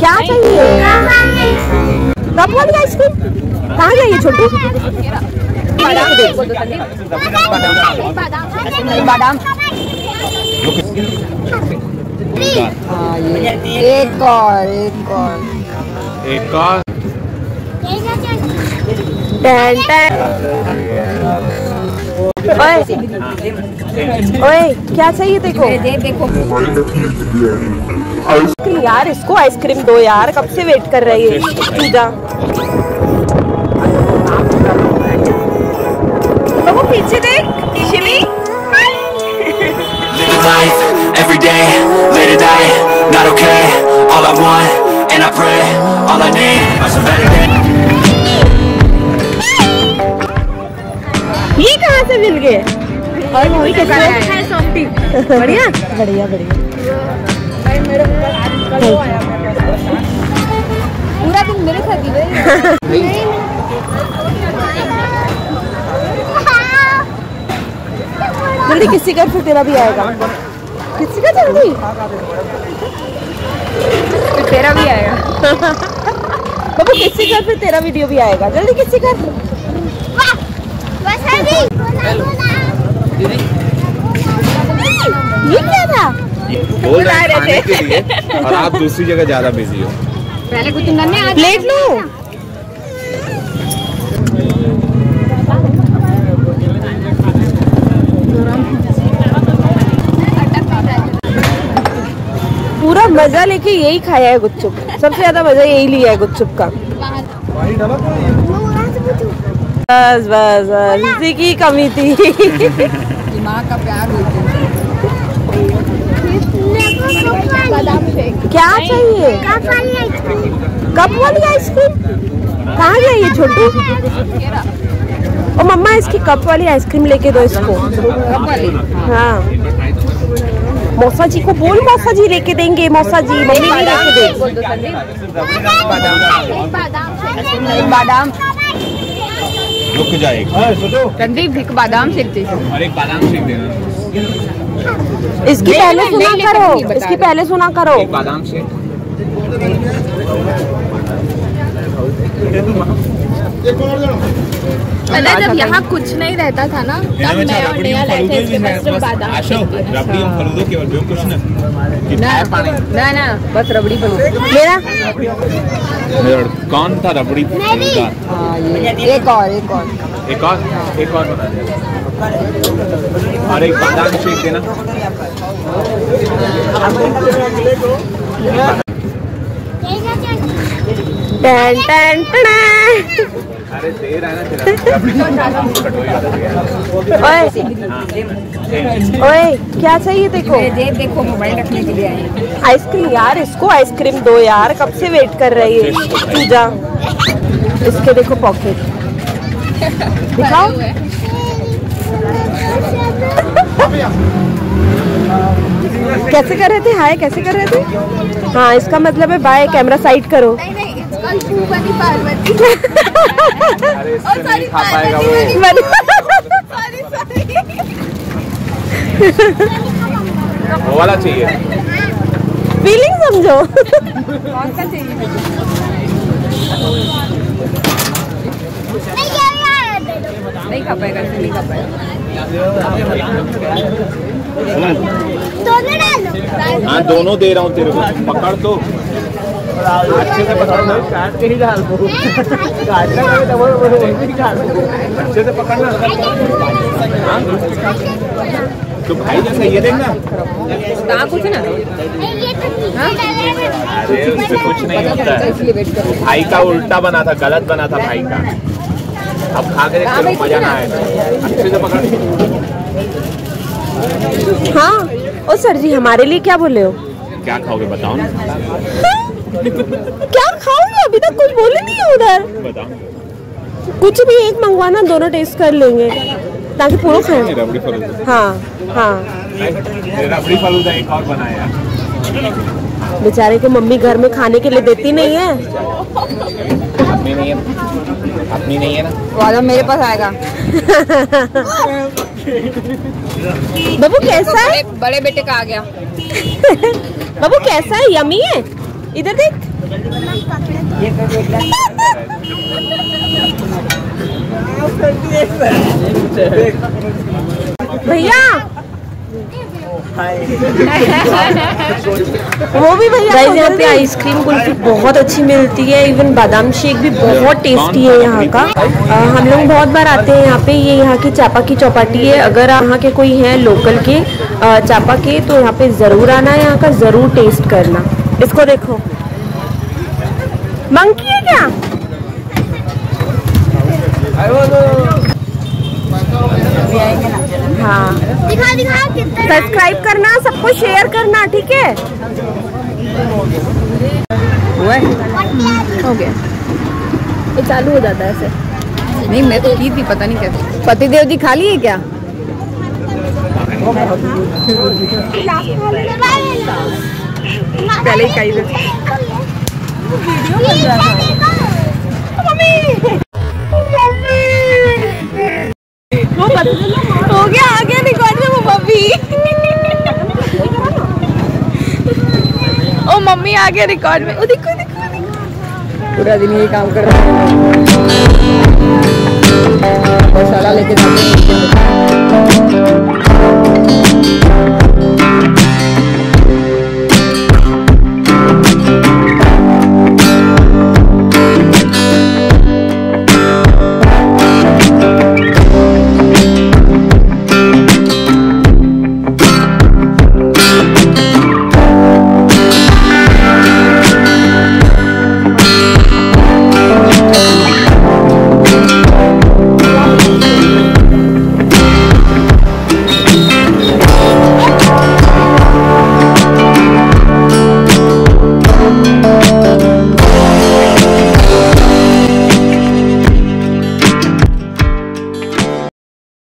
क्या चाहिए? रखवाली आइसक्रीम कहाँ जाइए छोटू? बादाम एक और ओए क्या चाहिए देखो यार, इसको आइसक्रीम दो यार, कब से वेट कर रही है पूजा। तो वो पीछे देख शिमी। ये कहाँ से मिल गए? और मूवी कैसा है? सॉफ्टी बढ़िया बढ़िया बढ़िया। भाई मेरे ऊपर वो आया, पूरा दिन मेरे साथ ही गए। जल्दी किसी का फिर तेरा भी आएगा, किसी का जल्दी फिर तेरा भी आएगा बाबू, किसी का फिर तेरा वीडियो भी आएगा, जल्दी किसी का। ये क्या था? बोल रहे थे और आप दूसरी जगह ज्यादा बिजी हो। पहले कुछ प्लेट लो। पूरा मजा लेके यही खाया है गुपचुप, सबसे ज्यादा मजा यही लिया है गुपचुप का। बस बस इसी की कमी थी। दिमाग का प्यार होता है। क्या चाहिए? कप वाली आइसक्रीम कहाँ जाइए छोटू? और मम्मा इसकी कप वाली आइसक्रीम लेके दो इसको। हाँ मौसा जी को बोल, मौसा जी लेके देंगे, मौसा जी मम्मी नहीं लेके देंगे। बादाम रुक जाएगा संदीप, एक बादाम शेक दे और एक बादाम शेक देना। इसकी पहले सुना करो, इसकी पहले सुना करो। एक बादाम शेक। पहले जब यहाँ कुछ नहीं रहता था ना, तब मैं और नया लाए थे बादाम शेक। रबड़ी फलूदो केवल जो कुछ ना ना बस रबड़ी फलूदो। मेरा कौन था रबड़ी? एक और बना देना और एक बादाम शेक देना। अरे देर है ना तेरा। ओए क्या चाहिए देखो? देखो मोबाइल रखने के लिए आए। आइसक्रीम यार, इसको आइसक्रीम दो यार, कब से वेट कर रही है पूजा। इसके देखो पॉकेट दिखाओ। कैसे कर रहे थे? हाय कैसे कर रहे थे? हाँ इसका मतलब है बाय, कैमरा साइड करो। वो वाला चाहिए, फीलिंग समझो। कौन सा चाहिए? नहीं खा पाएगा, नहीं खा पाएगा। हाँ दोनों दे रहा हूँ तेरे को, पकड़ तो अच्छे से पकड़ना, काट के ही डाल दो, अच्छे से पकड़ना। तो भाई जैसा ये देखना कहाँ कुछ ना, अरे उससे कुछ नहीं होता है। भाई का उल्टा बना था, गलत बना था भाई का। अब खा के देख, मजा ना आएगा, अच्छे से पकड़। हाँ ओ सर जी हमारे लिए क्या बोले हो? क्या खाओगे बताओ ना। क्या खाओगे? अभी तक कुछ बोले नहीं है। उधर बताओ कुछ भी एक मंगवाना, दोनों टेस्ट कर लेंगे ताकि पूरा खाएं। रबड़ी फलूदा। हाँ रबड़ी फलूदा एक और बनाया। बेचारे को मम्मी घर में खाने के लिए देती नहीं है। अपनी नहीं है ना, वादा मेरे पास आएगा। बाबू कैसा है? बड़े बेटे का आ गया। बाबू कैसा है? यमी है। इधर देख। भैया वो भी भैया यहाँ पे आइसक्रीम कुल्फी बहुत अच्छी मिलती है, इवन बादाम शेक भी बहुत टेस्टी है यहाँ का। हम लोग बहुत बार आते हैं यहाँ पे। ये यहाँ की चापा की चौपाटी है, अगर यहाँ के कोई है लोकल के चापा के तो यहाँ पे जरूर आना, यहाँ का जरूर टेस्ट करना। इसको देखो, मंकी है क्या? हाँ, दिखा दिखा। सब्सक्राइब करना, सबको शेयर करना, ठीक है? हो गया, ये चालू हो जाता है ऐसे। नहीं मैं तो की थी, पता नहीं कैसे। पति देव जी खा ली है क्या? पहले ही खाई थी। वीडियो बन रहा है। मम्मी वो हो गया, आ गया रिकॉर्ड में वो मम्मी। ओ मम्मी आ गया रिकॉर्ड में। ओ देखो देखो देखो, पूरा दिन ये काम कर रहा है। मसाला लेके जाते हैं।